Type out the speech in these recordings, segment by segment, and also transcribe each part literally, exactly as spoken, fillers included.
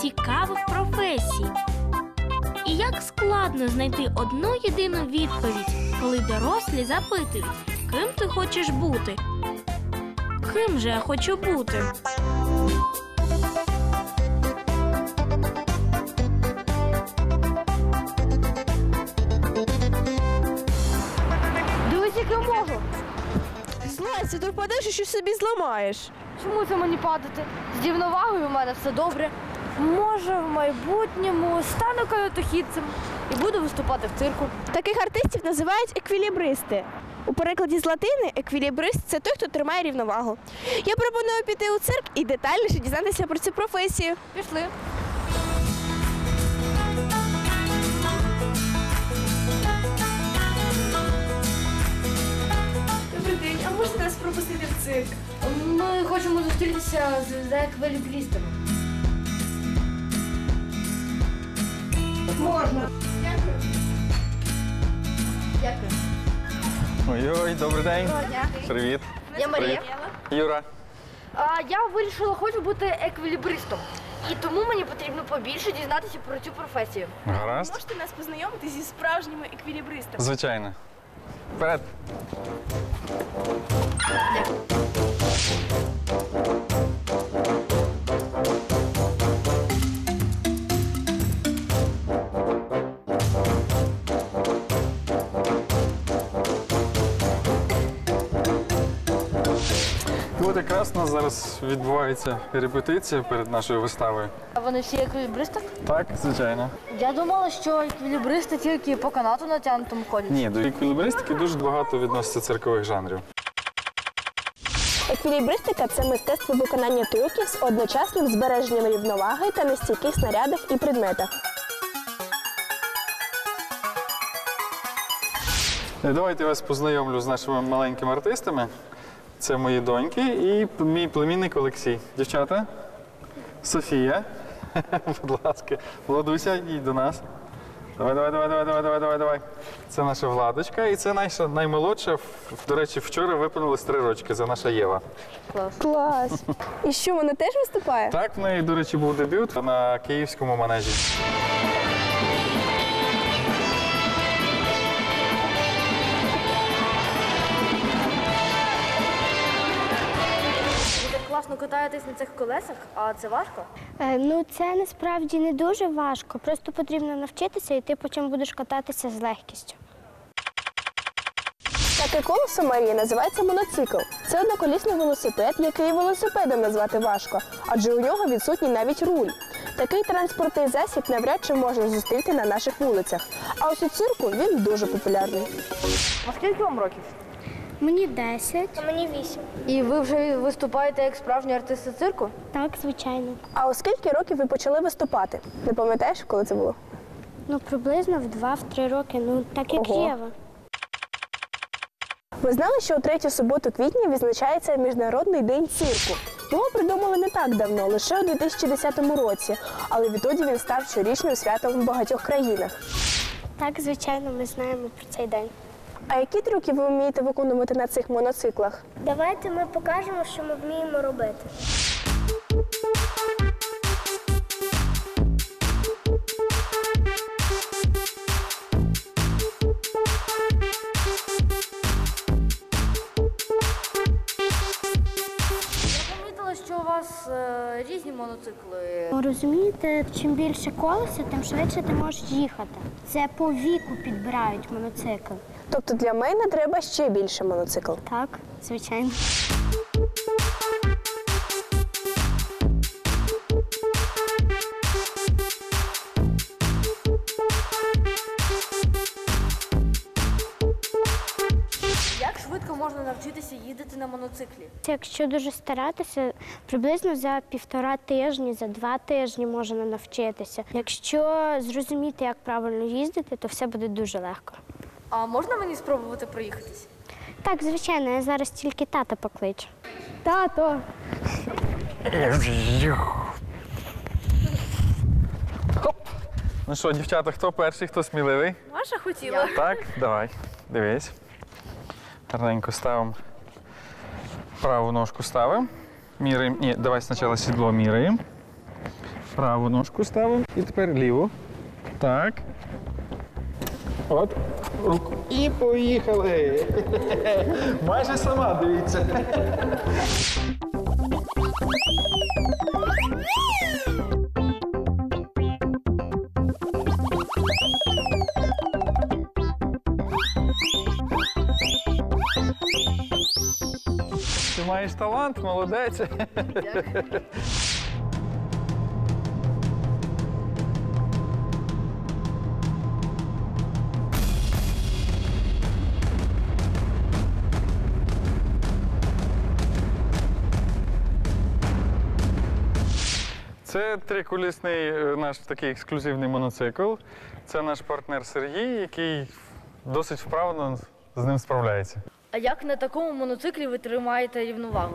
цікавих професій. І як складно знайти одну єдину відповідь, коли дорослі запитують, ким ти хочеш бути? Ким же я хочу бути? Дивись, як я можу. Слайся, ти впадеш і щось собі зламаєш. Чому це мені падати? З рівновагою у мене все добре. Може, в майбутньому стану канатоходцем і буду виступати в цирку. Таких артистів називають еквілібристи. У перекладі з латини еквілібрист – це той, хто тримає рівновагу. Я пропоную піти у цирк і детальніше дізнатися про цю професію. Пішли. Добрий день, а можете нас пропустити в цирк? Ми хочемо зустрітися з еквілібристами. Можна. Дякую. Дякую. Ой-ой, добрий день. Доброго дня. Привіт. Я Марія. Юра. А, я вирішила, хочу бути еквілібристом. І тому мені потрібно побільше дізнатися про цю професію. Гаразд. Можете нас познайомити зі справжніми еквілібристами? Звичайно. Вперед. Дякую. Якраз у нас зараз відбувається репетиція перед нашою виставою. А вони всі еквілібристи? Так, звичайно. Я думала, що еквілібристи тільки по канату натягнутому ходять. Ні, до еквілібристики дуже багато відноситься циркових жанрів. Еквілібристика – це мистецтво виконання трюків з одночасним збереженням рівноваги та нестійких снарядах і предметах. Давайте я вас познайомлю з нашими маленькими артистами. Це мої доньки і мій племінник Олексій. Дівчата, Софія, будь ласка, Владуся, їдь до нас. Давай, давай, давай, давай, давай, давай, давай. Це наша Владочка і це наша наймолодша. До речі, вчора виповнилось три рочки, це наша Єва. Клас. Клас. І що, вона теж виступає? Так, в неї, до речі, був дебют на київському манежі. Класно катаєтесь на цих колесах, а це важко? Е, ну, це насправді не дуже важко. Просто потрібно навчитися, і ти потім будеш кататися з легкістю. Таке колесо Марії називається моноцикл. Це одноколісний велосипед, який велосипедом назвати важко, адже у нього відсутній навіть руль. Такий транспортний засіб навряд чи можна зустріти на наших вулицях. А ось у цирку він дуже популярний. А скільки вам років? Мені десять. А мені вісім. І ви вже виступаєте як справжні артисти цирку? Так, звичайно. А у скільки років ви почали виступати? Не пам'ятаєш, коли це було? Ну, приблизно в два-три роки. Ну, так як Єва. Ви знали, що у третю суботу квітня відзначається Міжнародний день цирку? Його придумали не так давно, лише у дві тисячі десятому році. Але відтоді він став щорічним святом в багатьох країнах. Так, звичайно, ми знаємо про цей день. А які трюки ви вмієте виконувати на цих моноциклах? Давайте ми покажемо, що ми вміємо робити. Я помітила, що у вас е, різні моноцикли. Розумієте, чим більше колеса, тим швидше ти можеш їхати. Це по віку підбирають моноцикл. Тобто для мене треба ще більше моноцикл? Так, звичайно. Як швидко можна навчитися їздити на моноциклі? Якщо дуже старатися, приблизно за півтора тижні, за два тижні можна навчитися. Якщо зрозуміти, як правильно їздити, то все буде дуже легко. А можна мені спробувати проїхатись? Так, звичайно, я зараз тільки тата покличу. Тато! Хоп! Ну що, дівчата, хто перший, хто сміливий? Маша хотіла. Так, давай, дивись. Гарненько ставимо. Праву ножку ставимо. Міряємо. Ні, давай спочатку сідло міряємо. Праву ножку ставимо і тепер ліву. Так. От. Руку. І поїхали. Майже сама, дивіться. Ти маєш талант, молодець. Дякую. Це триколісний наш такий ексклюзивний моноцикл. Це наш партнер Сергій, який досить вправно з ним справляється. А як на такому моноциклі ви тримаєте рівновагу?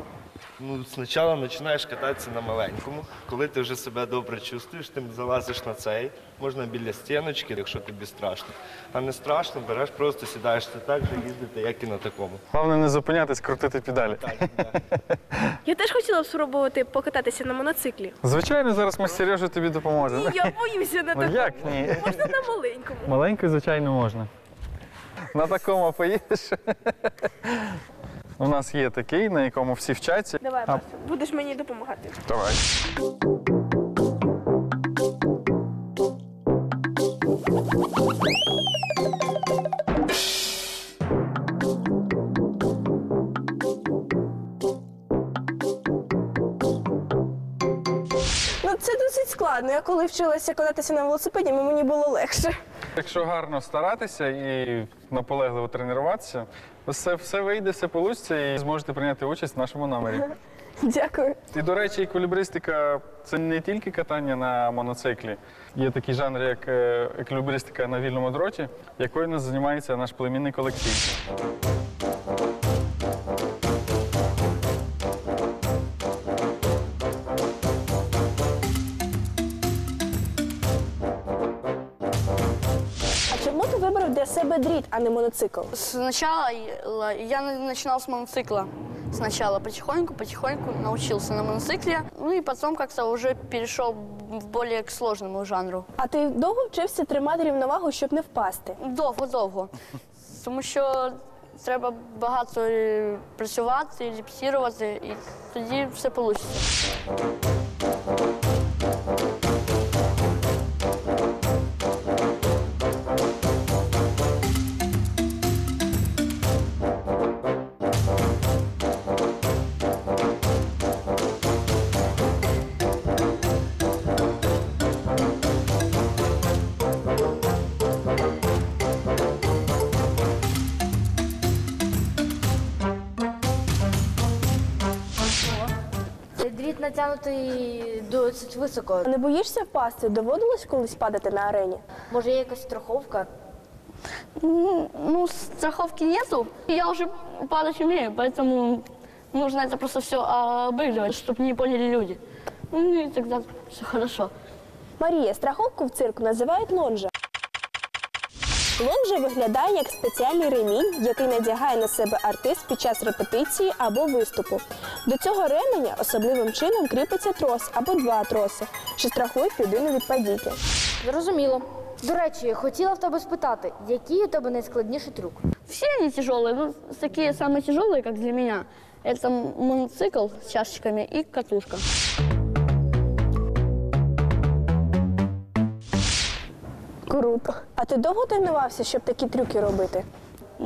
Ну, спочатку починаєш кататися на маленькому. Коли ти вже себе добре чувствуєш, ти залазиш на цей. Можна біля стіночки, якщо тобі страшно. А не страшно, береш, просто сідаєш, ти так же їздити, як і на такому. Головне не зупинятись, крутити педалі. Так, так. Я теж хотіла б спробувати покататися на моноциклі. Звичайно, зараз ми з Сережею тобі допоможемо. Ні, я боюся на такому. Ну, як ні? Можна на маленькому. Маленькою, звичайно, можна. На такому поїдеш? У нас є такий, на якому всі вчаться. Давай, Марсю, будеш мені допомагати. Давай. Ну, це досить складно. Я коли вчилася кататися на велосипеді, мені було легше. Якщо гарно старатися і наполегливо тренуватися, все, все вийде, все вийде і зможете прийняти участь в нашому номері. Дякую. І, до речі, еквілібристика – це не тільки катання на моноциклі. Є такий жанр, як еквілібристика на вільному дроті, якою нас займається наш племінний колектив. Дріт, а не моноцикл. Сначала я начинал с моноцикла. Сначала потихоньку, потихоньку научился на моноцикле. Ну и потом как-то уже перешел в более к сложному жанру. А ти довго вчився тримати рівновагу, щоб не впасти? Довго-довго. Тому що треба багато працювати, репетирувати, і тоді все вийде. Натягнутий досить високо. Не боїшся впасти? Доводилось колись падати на арені? Може, є якась страховка? Ну, ну страховки нету. Я вже падать умею, поэтому нужно это просто все обыгрывать, чтобы не поняли люди. Ну и тогда все хорошо. Марія, страховку в цирку називають лонжа. Лонжа виглядає як спеціальний ремінь, який надягає на себе артист під час репетиції або виступу. До цього ременя особливим чином кріпиться трос або два троси, що страхують людину від падіння. Зрозуміло. До речі, хотіла в тебе спитати, який у тебе найскладніший трюк? Всі вони тяжелі, ну, такі самі тяжелі, як для мене. Це моноцикл з чашечками і катушка. Круто. А ти довго тренувався, щоб такі трюки робити?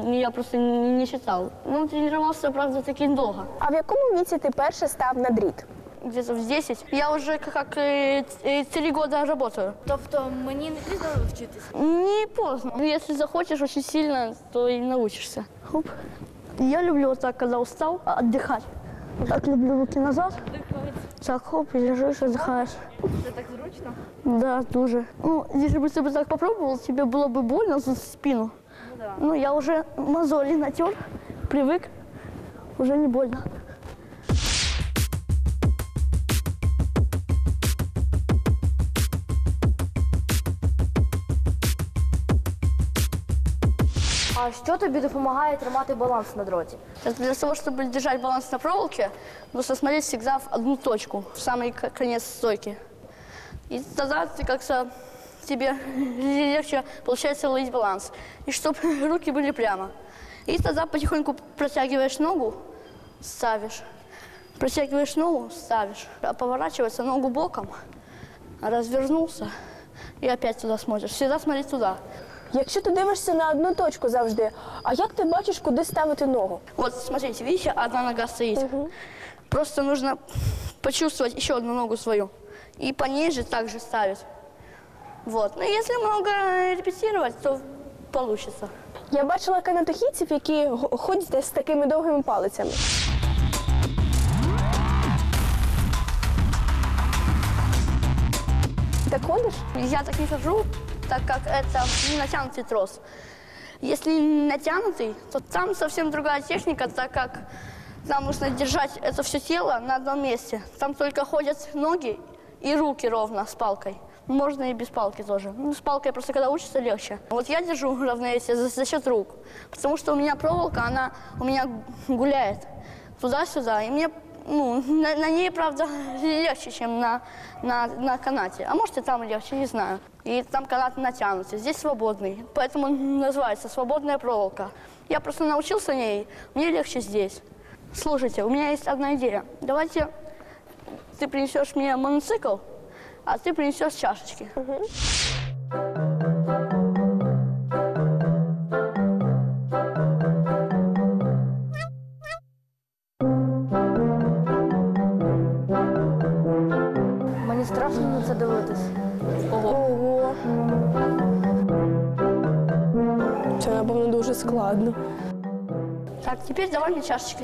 Я просто не вважав. Ну, тренувався, правда, таки довго. А в якому віці ти перше став на дріт? Десь в десять. Я вже як три роки працюю. Тобто мені не пізно вчитися? Не поздно. Якщо захочеш дуже сильно, то і навчишся. Хоп. Я люблю так, коли устав, відпочивати. Так люблю руки назад. Так, хоп, и лежишь, отдыхаешь. Это так зручно? Да, тоже. Ну, если бы ты бы так попробовал, тебе было бы больно за спину. Ну, да. Ну, я уже мозоли натер, привык, уже не больно. А что тебе помогает тримати баланс на дроте? Это для того, чтобы держать баланс на проволоке, нужно смотреть всегда в одну точку, в самый конец стойки. И тогда ты как-то тебе легче получается ловить баланс. И чтобы руки были прямо. И тогда потихоньку протягиваешь ногу, ставишь. Протягиваешь ногу, ставишь. А поворачивается ногу боком, развернулся и опять туда смотришь. Всегда смотри туда. Якщо ти дивишся на одну точку завжди, а як ти бачиш, куди ставити ногу? Вот, смотрите, видите, одна нога стоит. Угу. Просто нужно почувствовать еще одну ногу свою. И по ней же также ставить. Вот. Ну, если много репетировать, то получится. Я бачила канатохідців, які ходять з такими довгими палицями. Так ходишь? Я так не хожу, так как это не натянутый трос. Если натянутый, то там совсем другая техника, так как нам нужно держать это все тело на одном месте. Там только ходят ноги и руки ровно с палкой. Можно и без палки тоже. Ну, с палкой просто когда учишься легче. Вот я держу равновесие за, за счет рук, потому что у меня проволока, она у меня гуляет туда-сюда, и мне... Ну, на, на ней, правда, легче, чем на, на, на канате. А может, и там легче, не знаю. И там канат натянутый, здесь свободный. Поэтому называется свободная проволока. Я просто научился ней, мне легче здесь. Слушайте, у меня есть одна идея. Давайте ты принесешь мне моноцикл, а ты принесешь чашечки. Угу. Складно. Так, теперь давай мне чашечки.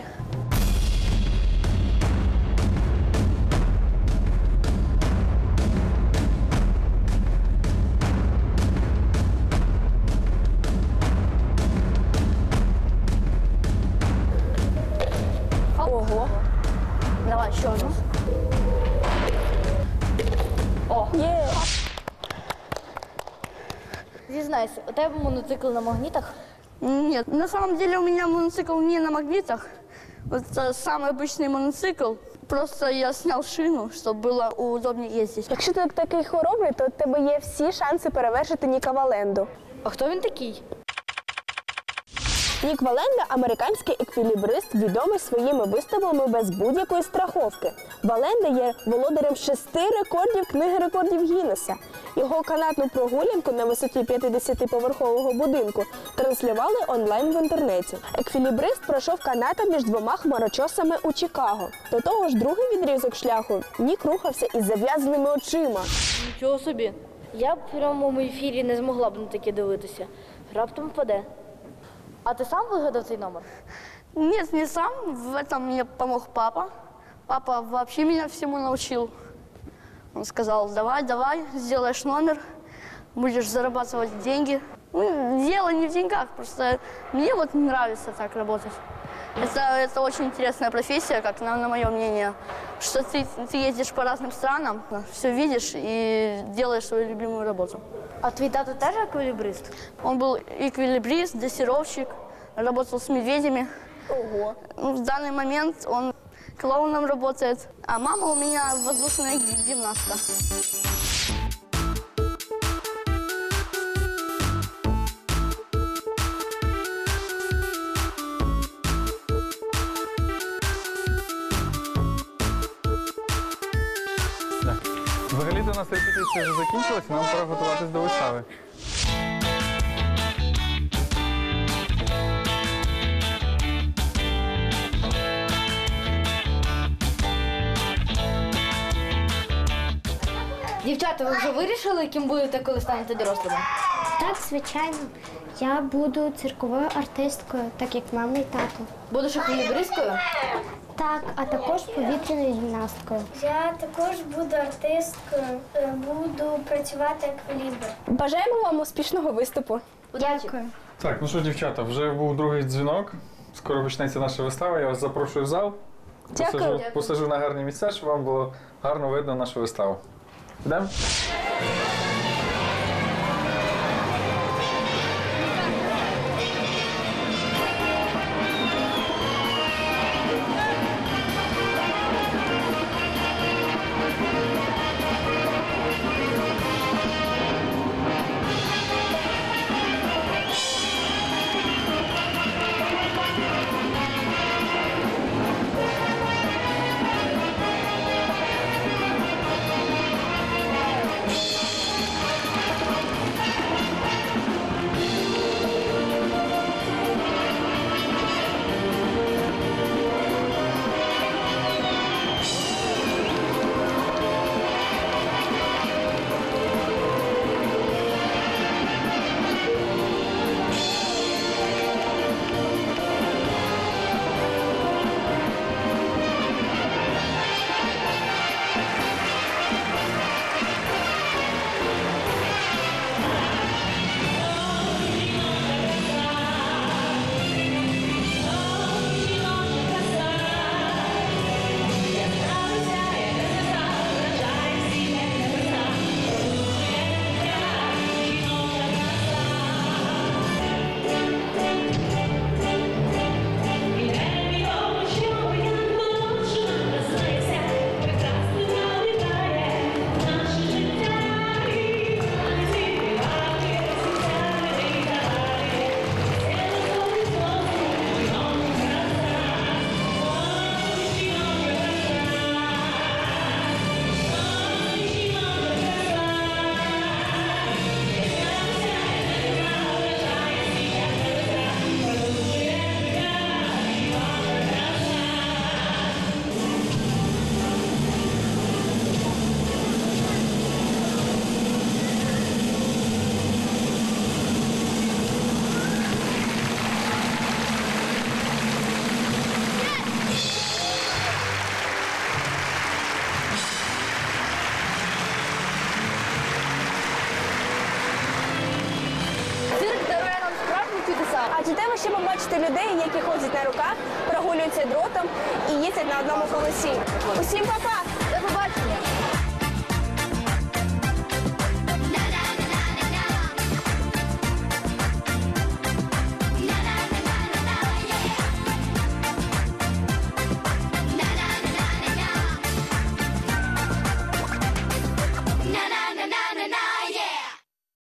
Ого. Давай еще одну. О. Yeah. Зізнайся, у тебе моноцикл на магнитах? Нет, на самом деле у меня моноцикл не на магнитах. Вот самый обычный моноцикл. Просто я снял шину, чтобы было удобнее ездить. Якщо ти такий хоробрий, то у тебе є всі шанси перевершити Ніка Валенду. А хто він такий? Нік Валенда – американський еквілібрист, відомий своїми виставами без будь-якої страховки. Валенда є володарем шести рекордів книги рекордів Гіннеса. Його канатну прогулянку на висоті п'ятдесятиповерхового будинку транслювали онлайн в інтернеті. Еквілібрист пройшов каната між двома хмарочосами у Чикаго. До того ж, другий відрізок шляху Нік рухався із зав'язаними очима. Нічого собі. Я б в прямому ефірі не змогла б на таке дивитися. Раптом впаде. А ты сам выгадал этот номер? Нет, не сам. В этом мне помог папа. Папа вообще меня всему научил. Он сказал, давай, давай, сделаешь номер, будешь зарабатывать деньги. Ну, дело не в деньгах, просто мне вот нравится так работать. Это, это очень интересная профессия, как на, на мое мнение. Что ты, ты ездишь по разным странам, все видишь и делаешь свою любимую работу. А твой тата тоже эквилибрист? Он был эквилибрист, дрессировщик, работал с медведями. Ого. В данный момент он клоуном работает. А мама у меня воздушная гимнастка. Взагалі-то у нас репетиція вже закінчилася, нам пора готуватись до вистави. Дівчата, ви вже вирішили, ким будете, коли станете дорослими? Так, звичайно. Я буду цирковою артисткою, так як мама і тато. Будеш еквілібристкою? Так, а також повітряною гімнасткою. Я також буду артисткою, буду працювати еквілібр. Бажаємо вам успішного виступу. Дякую. Так, ну що, дівчата, вже був другий дзвінок. Скоро почнеться наша вистава, я вас запрошую в зал. Дякую. Посажу, посажу на гарні місця, щоб вам було гарно видно нашу виставу. Йдемо? бачите людей, які ходять на руках, прогулюються дротом і їздять на одному колесі. Усім па-па!